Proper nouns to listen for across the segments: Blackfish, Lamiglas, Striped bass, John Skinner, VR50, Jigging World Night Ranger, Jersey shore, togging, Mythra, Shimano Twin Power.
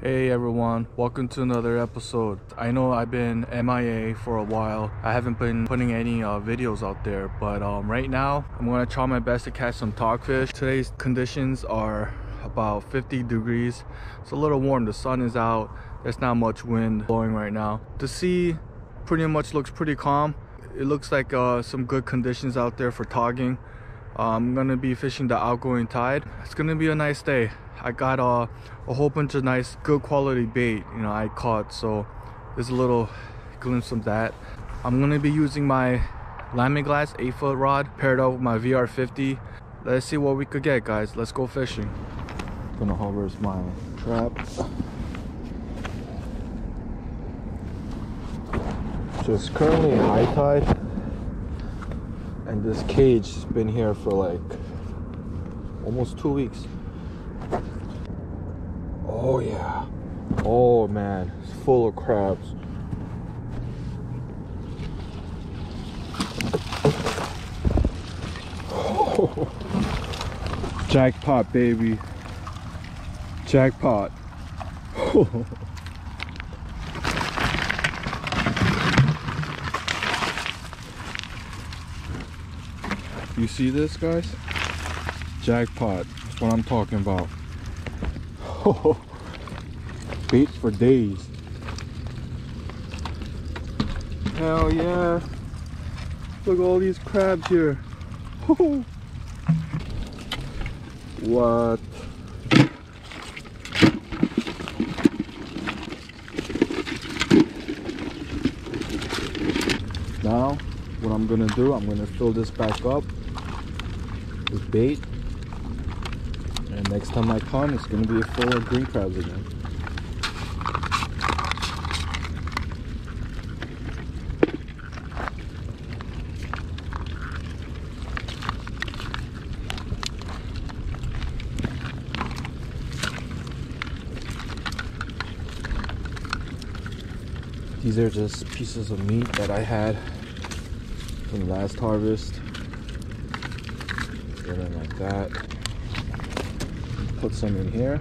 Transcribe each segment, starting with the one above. Hey everyone, welcome to another episode. I know I've been MIA for a while. I haven't been putting any videos out there, but right now I'm gonna try my best to catch some dogfish. Today's conditions are about 50 degrees. It's a little warm, the sun is out, there's not much wind blowing right now. The sea pretty much looks pretty calm. It looks like some good conditions out there for togging. I'm gonna be fishing the outgoing tide. It's gonna be a nice day. I got a whole bunch of nice good quality bait, you know, I caught, so there's a little glimpse of that. I'm gonna be using my Lamiglas 8-foot rod paired up with my VR50. Let's see what we could get, guys. Let's go fishing. I'm gonna harvest my trap. So it's currently high tide and this cage has been here for like almost 2 weeks. Oh yeah, oh man, it's full of crabs. Oh. Jackpot, baby, jackpot. Oh. You see this, guys? Jackpot, that's what I'm talking about. Bait for days. Hell yeah, look at all these crabs here. What? Now what I'm gonna do, I'm gonna fill this back up with bait. Next time I come, it's going to be full of green crabs again. These are just pieces of meat that I had from the last harvest. Get in like that. Put some in here.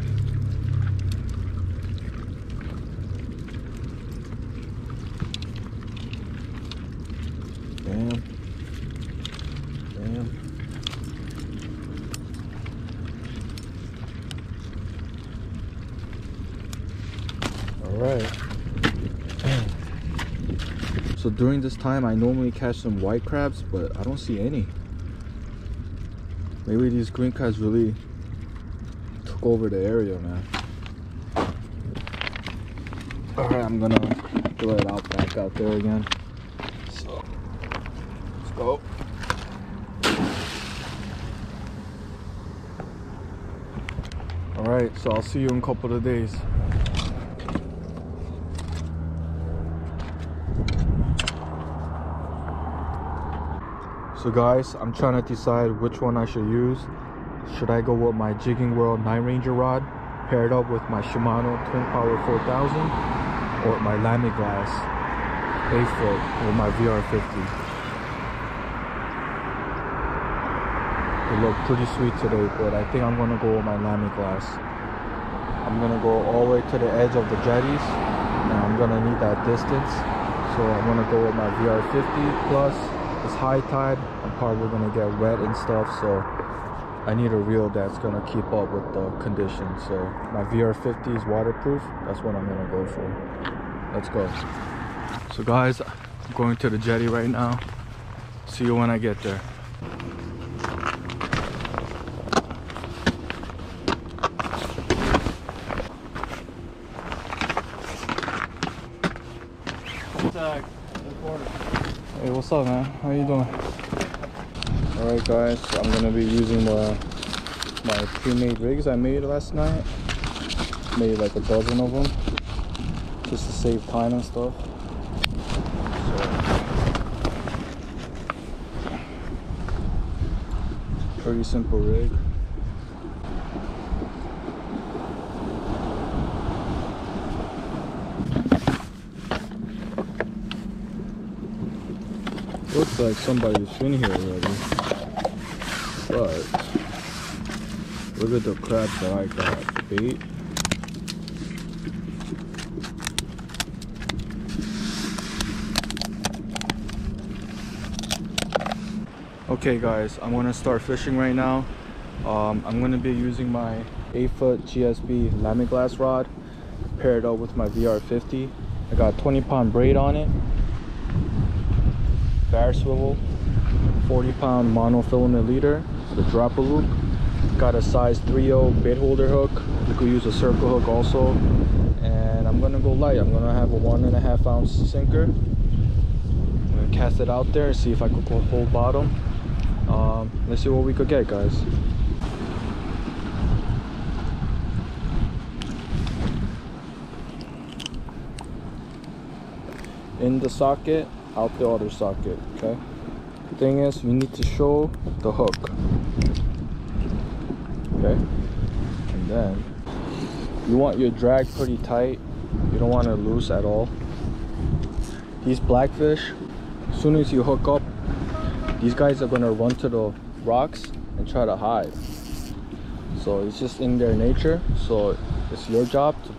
Bam. Bam. All right. So during this time, I normally catch some white crabs, but I don't see any. Maybe these green crabs really over the area, man. All right, I'm gonna throw it out back out there again. So let's go. All right, so I'll see you in a couple of days. So guys, I'm trying to decide which one I should use. Should I go with my Jigging World Night Ranger rod paired up with my Shimano Twin Power 4000 or my Lamiglas 8-foot with my VR50? It looked pretty sweet today, but I think I'm gonna go with my Lamiglas. I'm gonna go all the way to the edge of the jetties and I'm gonna need that distance. So I'm gonna go with my VR50 plus. It's high tide, I'm probably gonna get wet and stuff, so I need a reel that's gonna keep up with the conditions. So my VR50 is waterproof. That's what I'm gonna go for. Let's go. So guys, I'm going to the jetty right now. See you when I get there. Hey, what's up, man? How you doing? Alright guys, so I'm gonna be using my pre-made rigs I made last night. Made like a dozen of them just to save time and stuff. So, pretty simple rig. Looks like somebody's been here already. But look at the crab that I got. Bait. Okay guys, I'm gonna start fishing right now. I'm gonna be using my 8-foot GSB Lamiglas rod paired up with my VR50. I got 20-pound braid on it, bar swivel, 40-pound monofilament leader with a dropper loop. Got a size 3/0 bait holder hook. You could use a circle hook also. And I'm gonna go light. I'm gonna have a 1.5 ounce sinker. I'm gonna cast it out there and see if I could go whole bottom. Let's see what we could get, guys. In the socket, out the other socket. Okay. The thing is, you need to show the hook. Okay. And then you want your drag pretty tight. You don't want it loose at all. These blackfish, as soon as you hook up, these guys are gonna run to the rocks and try to hide. So it's just in their nature. So it's your job to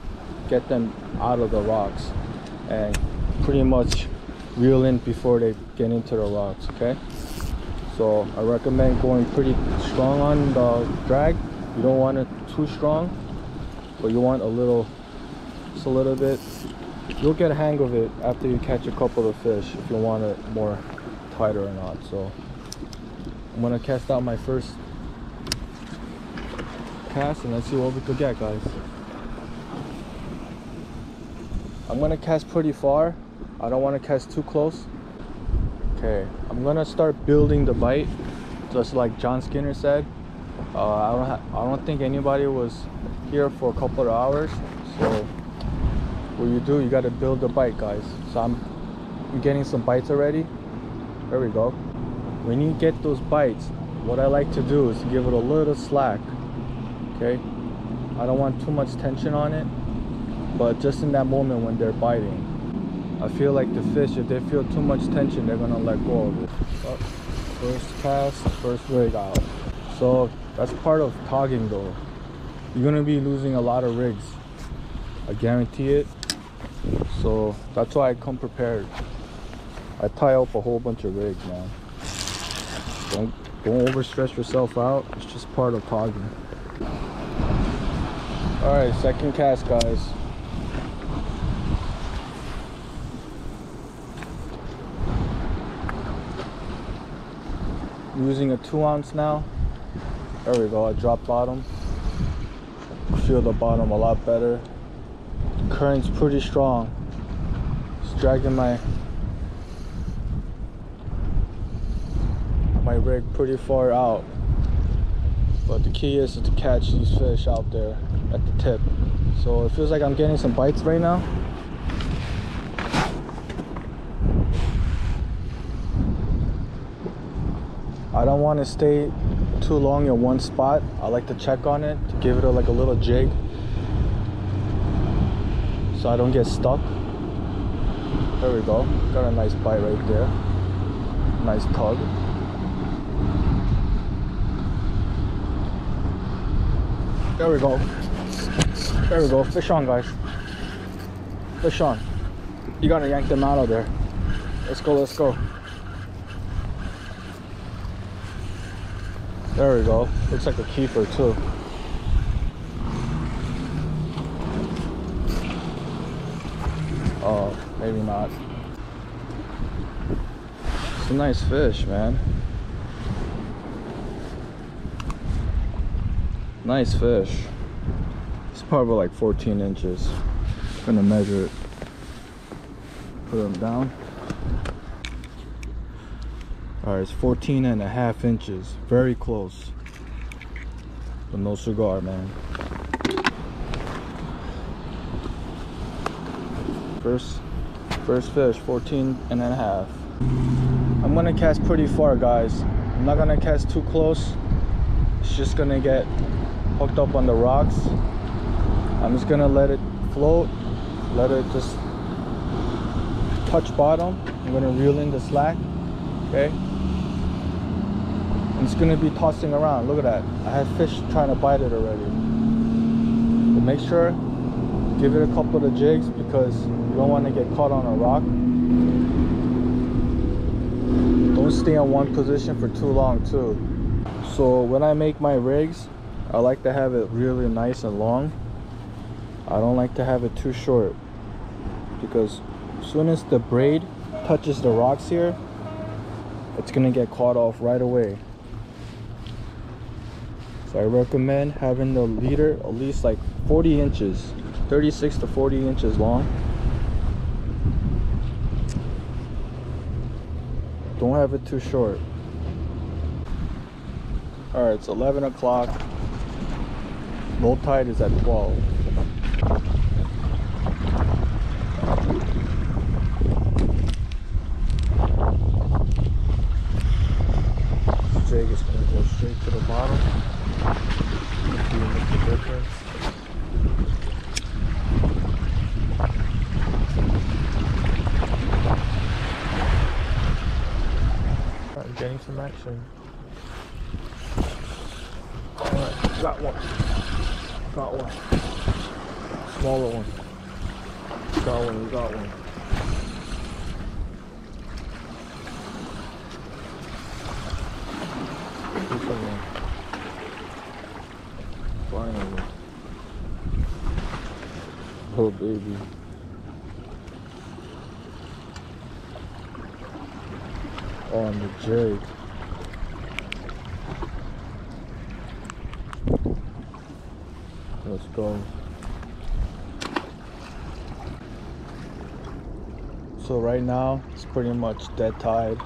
get them out of the rocks and pretty much reel in before they get into the rocks. Okay. So I recommend going pretty strong on the drag. You don't want it too strong, but you want a little, just a little bit. You'll get a hang of it after you catch a couple of fish if you want it more tighter or not. So I'm gonna cast out my first cast and let's see what we could get, guys. I'm gonna cast pretty far. I don't want to cast too close. Okay, I'm gonna start building the bite, just like John Skinner said. I don't think anybody was here for a couple of hours, so what you do, you gotta build the bite, guys. So I'm getting some bites already. There we go. When you get those bites, what I like to do is give it a little slack. Okay, I don't want too much tension on it, but just in that moment when they're biting, I feel like the fish, if they feel too much tension, they're gonna let go of it. Oh, first cast, first rig out. So that's part of togging though. You're gonna be losing a lot of rigs, I guarantee it. So that's why I come prepared. I tie up a whole bunch of rigs, man. Don't overstretch yourself out. It's just part of togging. All right, second cast, guys. Using a 2-ounce now. There we go. I dropped bottom. Feel the bottom a lot better. The current's pretty strong. It's dragging my rig pretty far out. But the key is to catch these fish out there at the tip. So it feels like I'm getting some bites right now. I don't want to stay too long in one spot. I like to check on it, to give it like a little jig so I don't get stuck. There we go. Got a nice bite right there. Nice tug. There we go. There we go. Fish on, guys. Fish on. You gotta yank them out of there. Let's go, let's go. There we go. Looks like a keeper too. Oh, maybe not. It's a nice fish, man. Nice fish. It's probably like 14 inches. I'm gonna measure it. Put them down. Alright, it's 14.5 inches. Very close. But no cigar, man. First fish, 14.5. I'm gonna cast pretty far, guys. I'm not gonna cast too close. It's just gonna get hooked up on the rocks. I'm just gonna let it float. Let it just touch bottom. I'm gonna reel in the slack. Okay. I'm just gonna be tossing around. Look at that. I have fish trying to bite it already. But make sure, give it a couple of jigs because you don't want to get caught on a rock. Don't stay in one position for too long too. So when I make my rigs, I like to have it really nice and long. I don't like to have it too short, because as soon as the braid touches the rocks here, it's gonna get caught off right away. So I recommend having the leader at least like 40 inches, 36 to 40 inches long. Don't have it too short. All right, it's 11 o'clock. Roll tide is at 12. This jig is going to go straight to the bottom. If you make the difference. All right, getting some action. Alright, got one. Got one. Smaller one. Got one, we got one. Finally. Oh baby. On the jig. Let's go. So right now it's pretty much dead tide,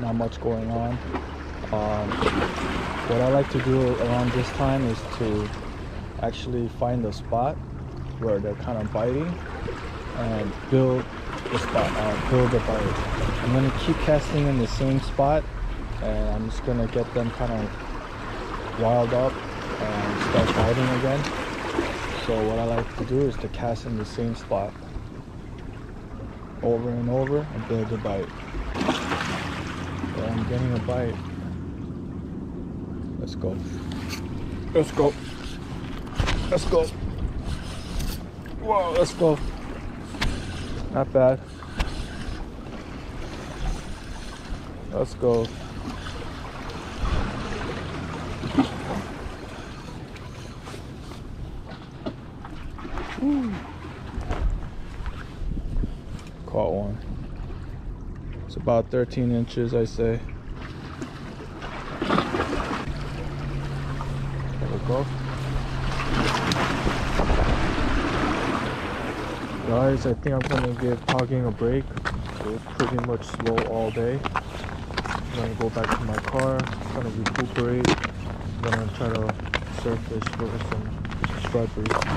not much going on. What I like to do around this time is to actually find a spot where they're kind of biting and build the spot, build the bite. I'm gonna keep casting in the same spot, and I'm just gonna get them kind of wild up and start biting again. So what I like to do is to cast in the same spot over and over and build a bite. So I'm getting a bite. Let's go. Let's go. Let's go. Whoa, let's go. Not bad. Let's go. Ooh. Caught one. It's about 13 inches, I say. There we go. Guys, I think I'm gonna give hogging a break. It was pretty much slow all day. I'm gonna go back to my car, kind of recuperate. I'm gonna try to surface for some stripers.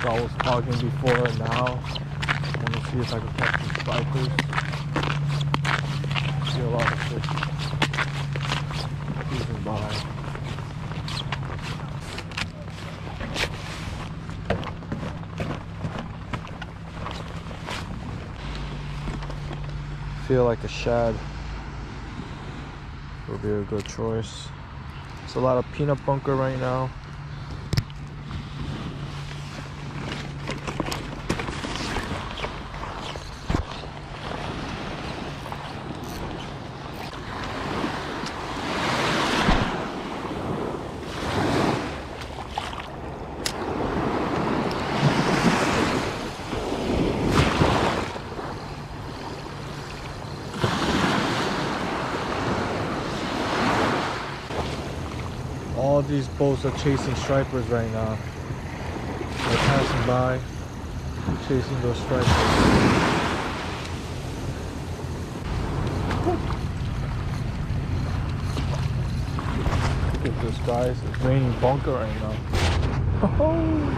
I was hogging before, and now I want to see if I can catch some stripers. I see a lot of fish cruising by. Feel like a shad would be a good choice. There's a lot of peanut bunker right now. All these boats are chasing stripers right now. They're passing by, chasing those stripers. Look at this, guys. It's raining bunker right now.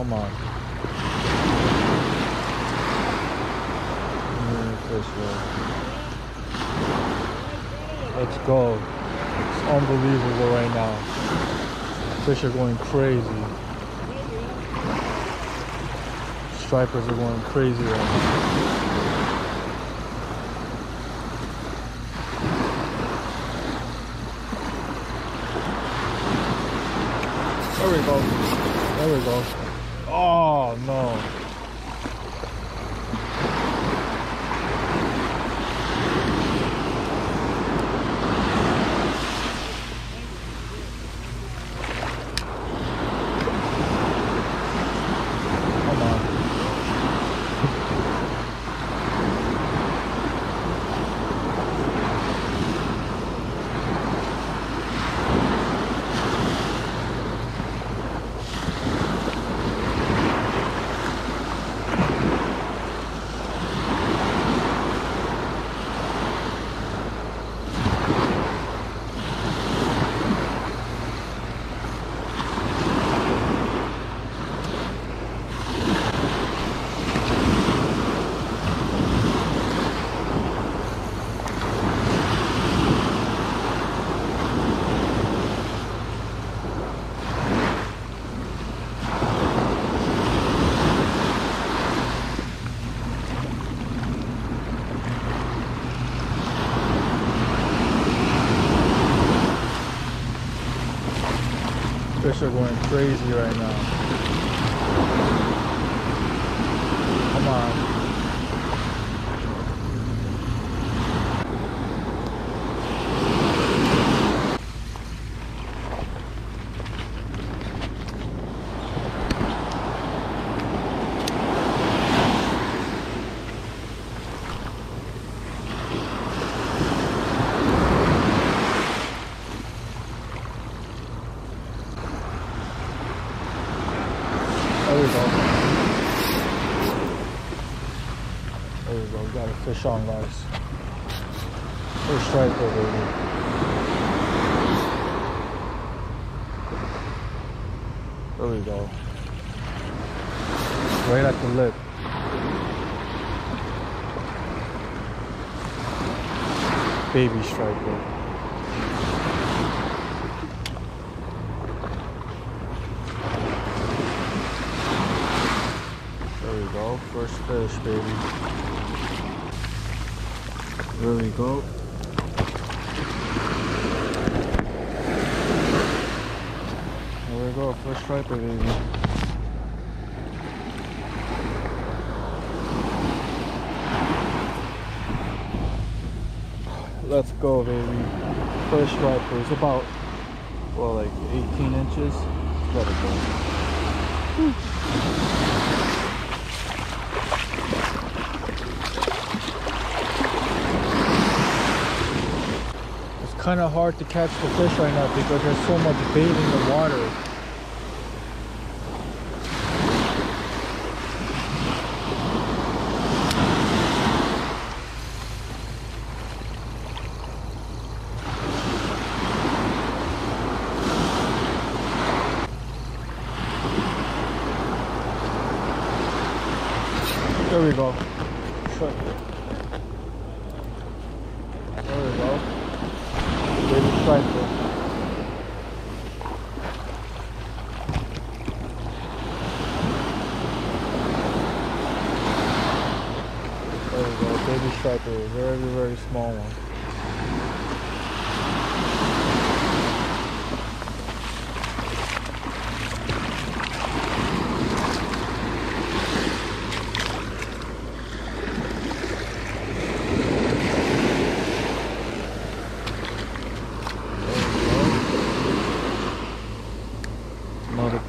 Come on. Move this way. Let's go. It's unbelievable right now. Fish are going crazy. Stripers are going crazy right now. There we go. There we go. Oh no. Come on. Fish are going crazy right now. Come on. There we go. There we go. We got a fish on, guys. First strike over here. There we go. Right at the lip. Baby striker. First fish, baby. There we go. There we go, first striper, baby. Let's go, baby. First striper. It's about, well, like 18 inches. Let it go. Kind of hard to catch the fish right now because there's so much bait in the water. There we go. There we go. Baby striper. There we go, baby striper, very, very small one.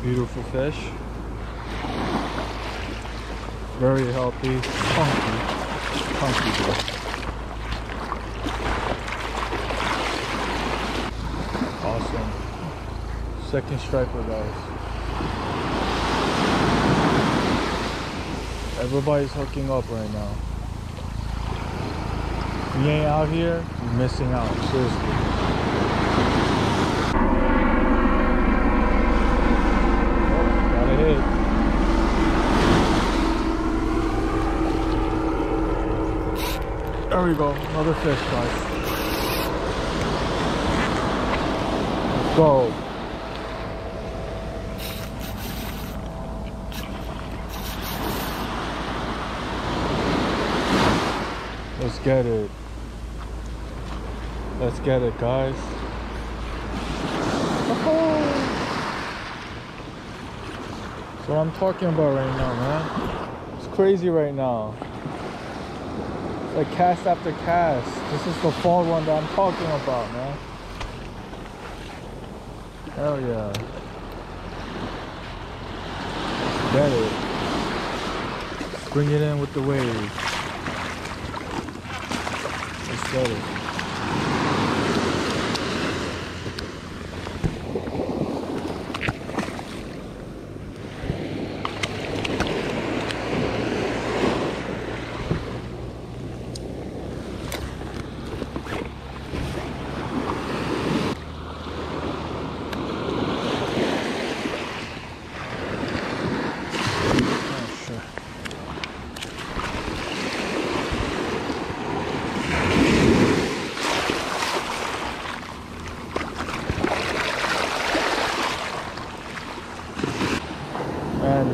Beautiful fish, very healthy, funky fish. Awesome. Second striper, guys. Everybody's hooking up right now. If you ain't out here, you're missing out, seriously. Hey. we go, another fish, guys. Let's go. Let's get it. Let's get it, guys. That's what I'm talking about right now, man. It's crazy right now. It's like cast after cast. This is the fun one that I'm talking about, man. Hell yeah. Get it. Let's bring it in with the waves. Let's get it.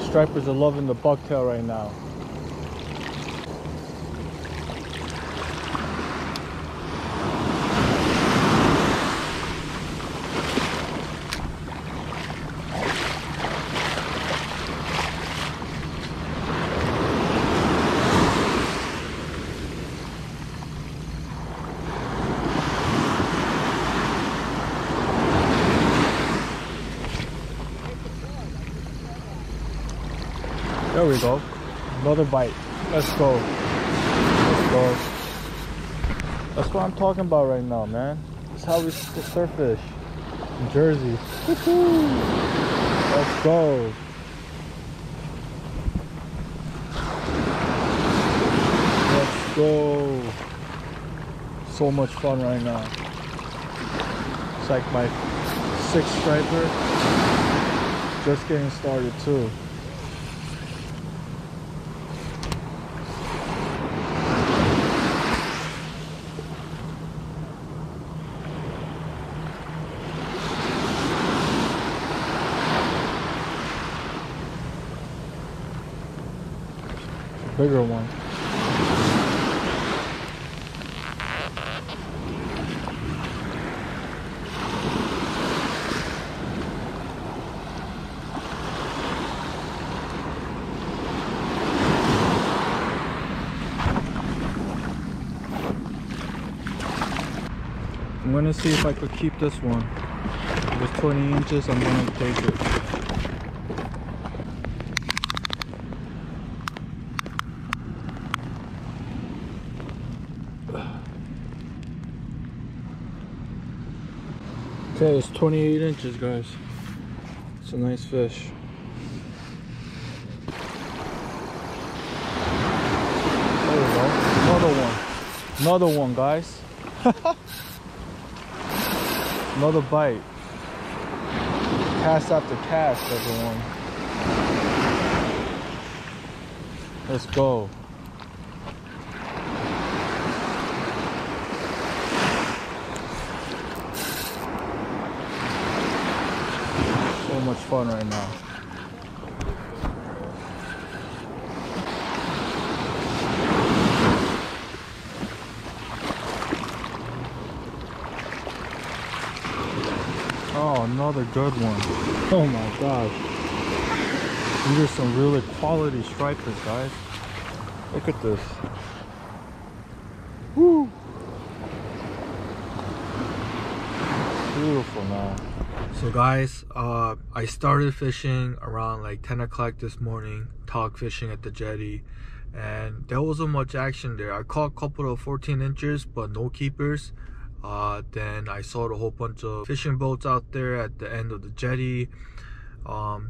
Stripers are loving the bucktail right now. There we go. Another bite. Let's go. Let's go. That's what I'm talking about right now, man. That's how we surf fish in Jersey. Woohoo! Let's go. Let's go. So much fun right now. It's like my 6th striper. Just getting started too. Bigger one. I'm gonna see if I could keep this one. It was 20 inches, I'm gonna take it. Okay, it's 28 inches, guys. It's a nice fish. There we go. Another one. Another one, guys. Another bite. Cast after cast, everyone. Let's go. Much fun right now. Oh, another good one. Oh my gosh. These are some really quality stripers, guys. Look at this. Woo! Beautiful now. So guys, I started fishing around like 10 o'clock this morning, talk fishing at the jetty, and there wasn't much action there. I caught a couple of 14 inches, but no keepers. Then I saw a whole bunch of fishing boats out there at the end of the jetty,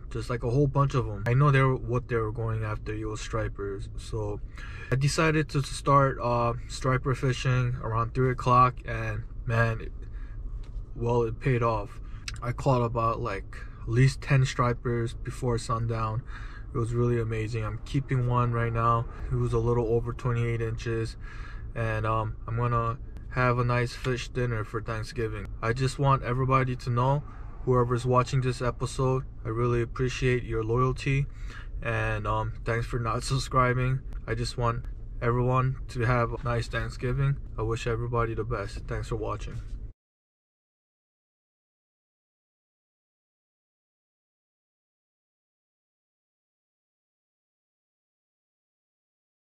just like a whole bunch of them. I know they were what they were going after, it was stripers. So I decided to start striper fishing around 3 o'clock, and man, it paid off. I caught about like at least 10 stripers before sundown. It was really amazing. I'm keeping one right now. It was a little over 28 inches and I'm gonna have a nice fish dinner for Thanksgiving. I just want everybody to know, whoever's watching this episode, I really appreciate your loyalty, and thanks for not subscribing. I just want everyone to have a nice Thanksgiving. I wish everybody the best. Thanks for watching.